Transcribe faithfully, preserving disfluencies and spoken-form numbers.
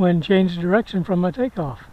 when changed direction from my takeoff.